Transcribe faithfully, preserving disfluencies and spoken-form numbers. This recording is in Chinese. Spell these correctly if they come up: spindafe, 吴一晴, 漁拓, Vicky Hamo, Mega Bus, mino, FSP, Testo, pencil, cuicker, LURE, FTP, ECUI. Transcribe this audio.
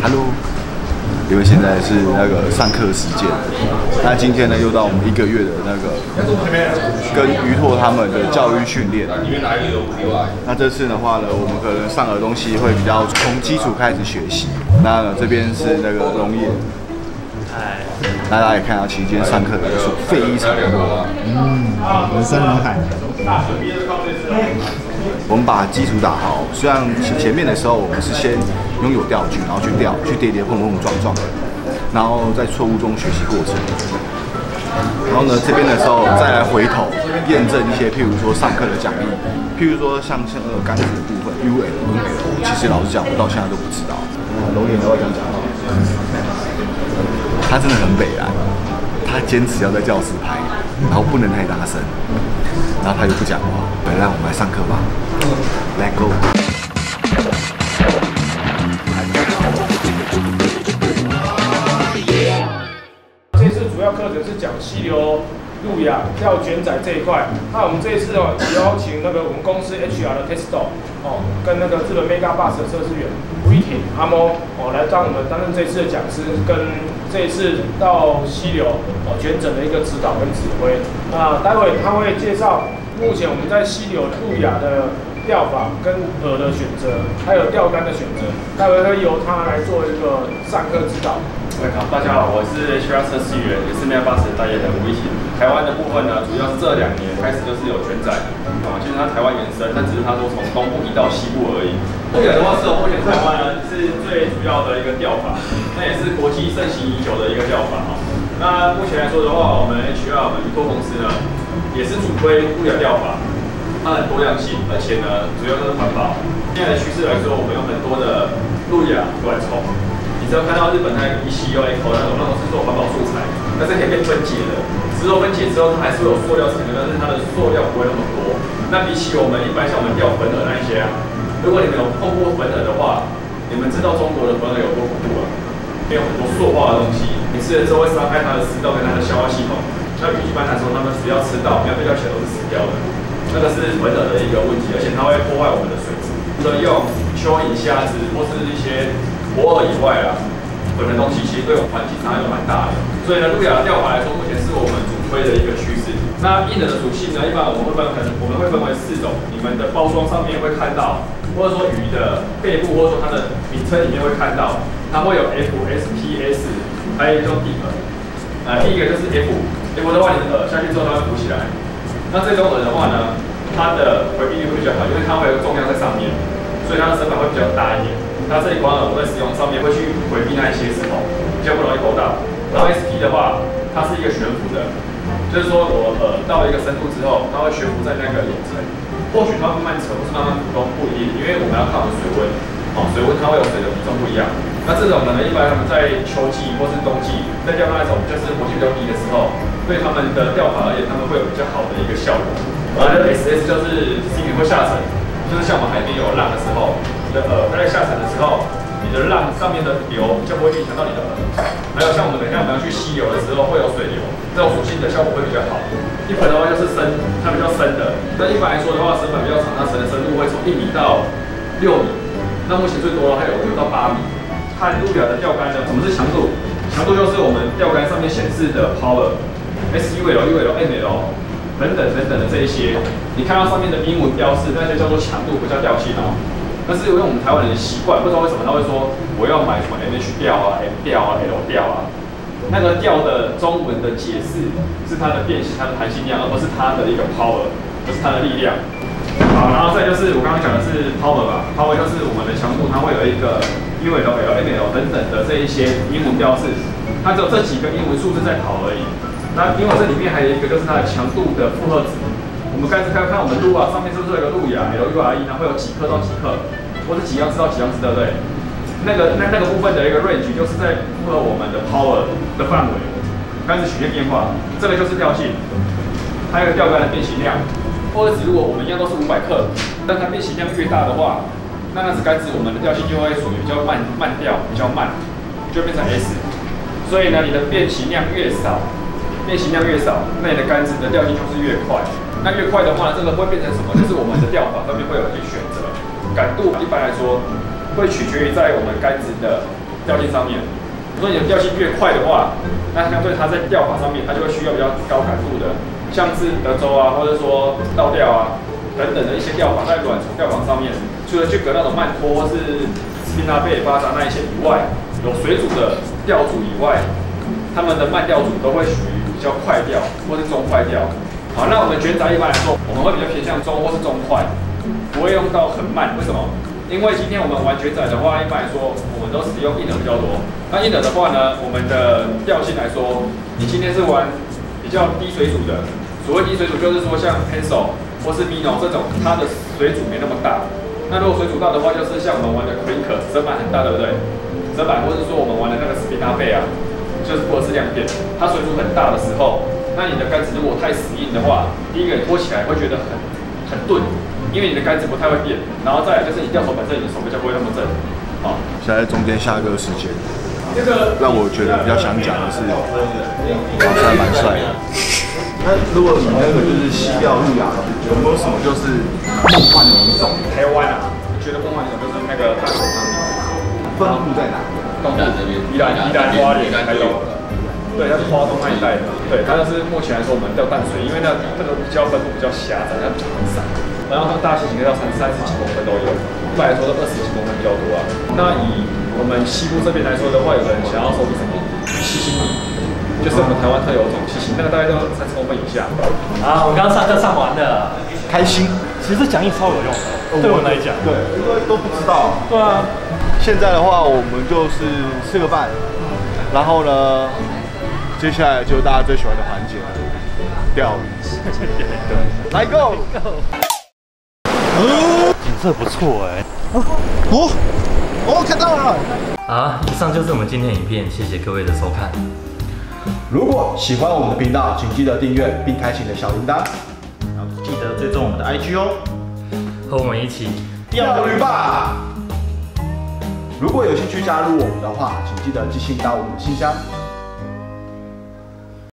Hello， 因为现在是那个上课时间，那今天呢又到我们一个月的那个跟于拓他们的教育训练。那这次的话呢，我们可能上的东西会比较从基础开始学习。那呢这边是那个农业，大家也看到，其实今天上课人数非常多，嗯，人山人海。我们把基础打好，虽然前面的时候我们是先拥有钓具，然后去钓，去跌跌碰碰撞撞，然后在错误中学习过程。然后呢，这边的时候再来回头验证一些，譬如说上课的讲义，譬如说像像呃杆子的部分 U L U L， 其实老实讲，我到现在都不知道。龙岩要不要讲讲？他真的很北蓝，他坚持要在教室拍，然后不能太大声。然后他就不讲话，来，让我们来上课吧。Let's go。这次主要课程是讲溪流、路亚、钓卷仔这一块。那我们这一次哦，邀请那个我们公司 H R 的 Testo 哦，跟那个日本 Mega Bus 的测试员 Vicky Hamo 哦，来让我们担任这次的讲师跟。 这一次到溪流哦全整的一个指导跟指挥，那待会他会介绍目前我们在溪流路亚的钓法跟饵的选择，还有钓竿的选择，待会会由他来做一个上课指导。好，大家好，我是 H R 测试员，也是 Mega Bus 代言人吴一晴。台湾的部分呢，主要是这两年开始就是有全仔，啊，其实它台湾延伸，但只是它说从东部移到西部而已。这个的话是我目前台湾呢是最主要的一个钓法。 那也是国际盛行已久的一个钓法哦。那目前来说的话，我们 H R 我们于拓公司呢，也是主推路亚钓法，它很多样性，而且呢，主要就是环保。现在的趋势来说，我们有很多的路亚短虫，你只要看到日本那 E C U I 那种，那种是做环保素材，但是可以被分解的。之后分解之后，它还是会有塑料成分，但是它的塑料不会那么多。那比起我们一般像我们钓粉饵那一些啊，如果你们有碰过粉饵的话，你们知道中国的粉饵有多恐怖啊？ 没有很多塑化的东西，你吃了之后会伤害它的食道跟它的消化系统。那比一般来说，它们只要吃到，没有被钓起来都是死掉的。那个是粉饵的一个问题，而且它会破坏我们的水质。除了用蚯蚓、虾子或是一些活饵以外啊，粉的东西其实对我们环境伤害都蛮大的。所以呢，路亚的钓法来说，目前是我们主推的一个趋势。那硬饵的属性呢，一般我们会分，可能我们会分为四种。你们的包装上面会看到，或者说鱼的背部，或者说它的名称里面会看到。 它会有 F S P S， 还有一种底饵。呃，第一个就是 F，F 的话，你的饵下去之后它会浮起来。那这种饵的话呢，它的回避力会比较好，因为它会有重量在上面，所以它的身板会比较大一点。那这一款饵我在使用上面会去回避那一些石头，比较不容易勾到。然后 S P 的话，它是一个悬浮的，就是说我饵到一个深度之后，它会悬浮在那个岩层。或许它慢慢沉，或是慢慢浮空不一定，因为我们要看我们水温。哦，水温它会有水的比重不一样。 那这种呢，一般他们在秋季或是冬季，在钓那种就是活性比较低的时候，对他们的钓法而言，他们会有比较好的一个效果。然后 S S 就是心里会下沉，就是像我们海边有浪的时候，你的饵在下沉的时候，你的浪上面的流就不会影响到你的饵。还有像我们等一下我们要去溪流的时候，会有水流，这种属性的效果会比较好。一盆的话就是深，它比较深的。那一般来说的话，绳板比较长，它绳的深度会从一米到六米，那目前最多的还有六到八米。 看路亚的钓竿呢，什么是强度？强度就是我们钓竿上面显示的 power、S U L、U L、M L 等等等等的这一些。你看到上面的英文标示，那些叫做强度，不叫钓性哦。但是因为我们台湾人的习惯，不知道为什么他会说我要买什么 M H 钓啊、M 钓啊、L 钓啊。那个钓的中文的解释是它的变形、它的弹性量，而不是它的一个 power， 不是它的力量。好，然后再就是我刚刚讲的是 power 吧 ，power 就是我们的强度，它会有一个。 英文 L L M L 等等的这一些英文标示，它只有这几个英文数字在跑而已。那因为这里面还有一个就是它的强度的负荷值。我们刚才看看我们路啊，上面是不是有个路亚 L U R E， 它会有几克到几克，或者几盎司到几盎司，对不对？那个那那个部分的一个 range 就是在符合我们的 power 的范围。开始曲线变化，这个就是调性，还有钓竿的变形量。或者如果我们一样都是五百克，但它变形量越大的话。 那那只杆子，我们的钓性就会属于比较慢慢钓，比较慢，就变成 S。所以呢，你的变形量越少，变形量越少，那你的杆子的钓性就是越快。那越快的话，这个会变成什么？就是我们的钓法上面会有一些选择。感度一般来说会取决于在我们杆子的吊线上面。如果你的吊线越快的话，那相对它在吊法上面，它就会需要比较高感度的，像是德州啊，或者说倒吊啊等等的一些吊法，在软床吊法上面，除了去隔那种慢拖或是 spindafe、巴扎那一些以外，有水阻的吊组以外，他们的慢吊组都会属于比较快吊或是中快吊。好，那我们卷载一般来说，我们会比较偏向中或是中快，不会用到很慢。为什么？ 因为今天我们玩卷载的话，一般来说我们都使用硬饵比较多。那硬饵的话呢，我们的调性来说，你今天是玩比较低水阻的。所谓低水阻，就是说像 pencil 或是 mino 这种，它的水阻没那么大。那如果水阻大的话，就是像我们玩的 cuicker 折板很大，对不对？折板，或者说我们玩的那个 spindafe 啊，就是或者是两点，它水阻很大的时候，那你的杆子如果太死硬的话，第一个你拖起来会觉得很很钝。 因为你的杆子不太会变，然后再来就是你吊手本身你的手比较不会那么正。好，现在中间下课时间，这个让我觉得比较想讲的是，好像蛮帅的。那如果你那个就是西吊路啊，有没有什么就是梦幻的一种？台湾啊，觉得梦幻一种就是那个大口上面，分布在哪？东部这边，宜兰、宜兰花莲还有，对，它是花东那一带的。对，它就是目前来说我们钓淡水，因为那那个比较分布比较狭窄，它比较散。 然后它大型可以到三三十几公分都有，一般来说都二十几公分比较多啊。那以我们西部这边来说的话，有人想要收集什么西西米，就是我们台湾特有种西西，那个大概到三十公分以下。啊，我刚刚上课上完的，开心。其实讲义超有用的，对我来讲，对，因为都不知道。对啊。现在的话，我们就是吃个饭，然后呢，接下来就是大家最喜欢的环节——钓鱼。对，来 go。 景色不错哎！哦哦，看到了！啊，以上就是我们今天的影片，谢谢各位的收看。如果喜欢我们的频道，请记得订阅并开启你的小铃铛，然后记得追踪我们的 I G 哦。和我们一起钓鱼吧！如果有兴趣加入我们的话，请记得寄信到我们的信箱。